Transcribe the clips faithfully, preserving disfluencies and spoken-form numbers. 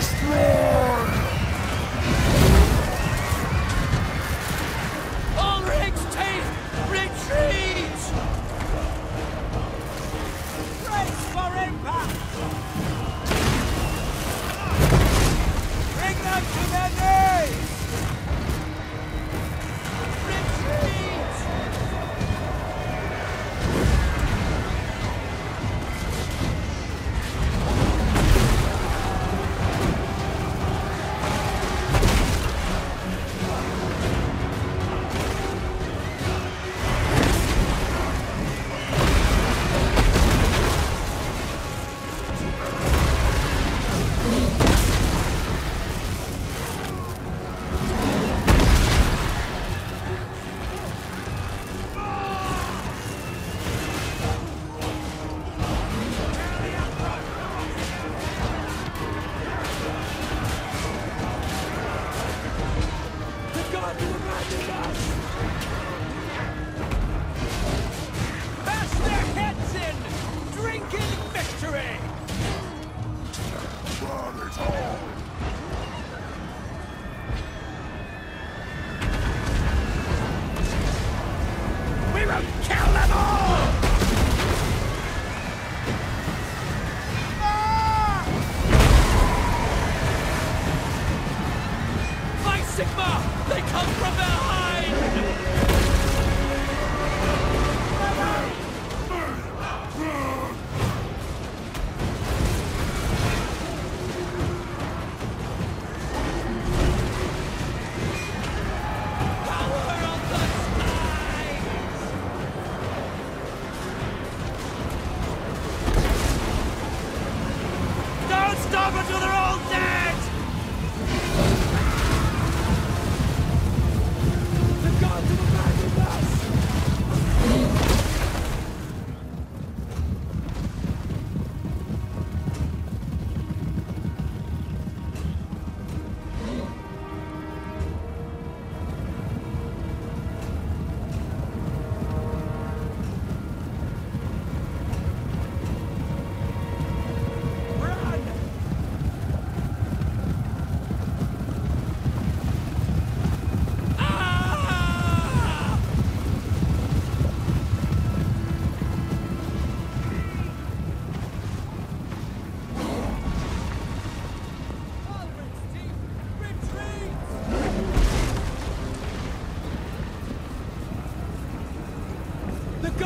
Destroyed! Ulrich's team! Retreat! Brace for impact! Bring them to their knees! Retreat!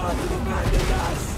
God abandoned us!